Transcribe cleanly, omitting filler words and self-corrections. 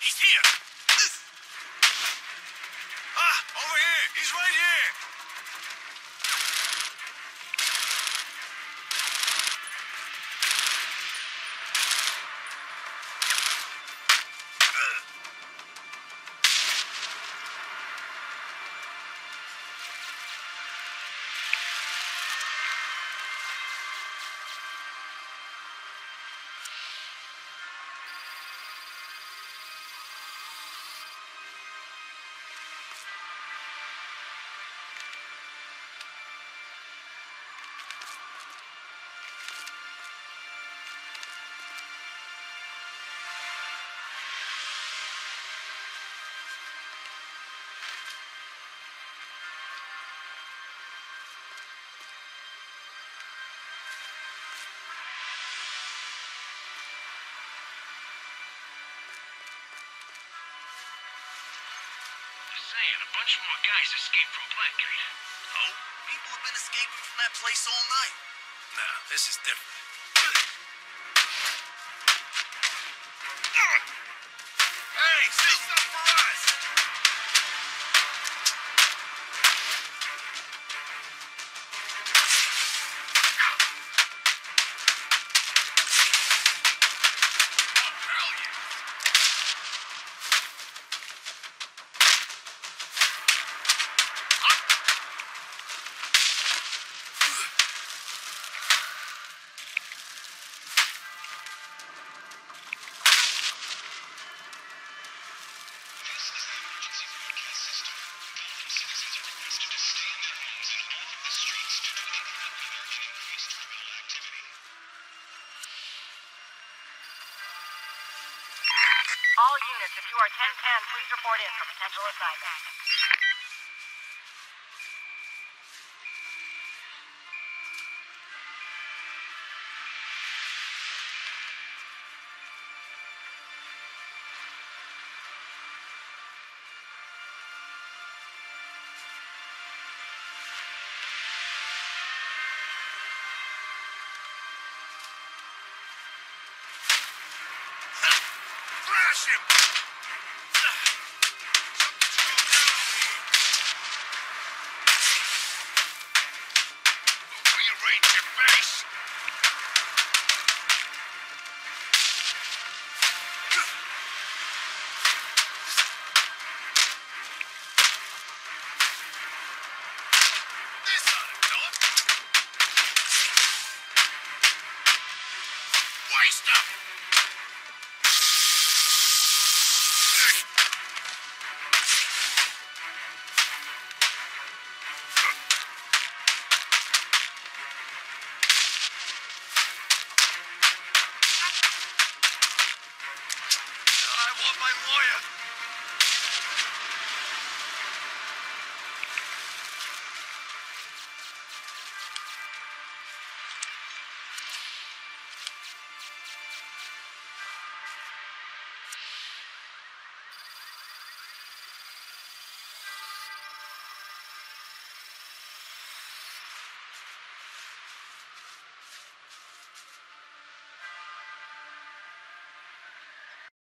He's here! Ah! Over here! He's right here! And a bunch more guys escaped from Blackgate. Oh? People have been escaping from that place all night. Nah, this is different. Hey, say something for us! All units, if you are 1010, please report in for potential assignment. Stop!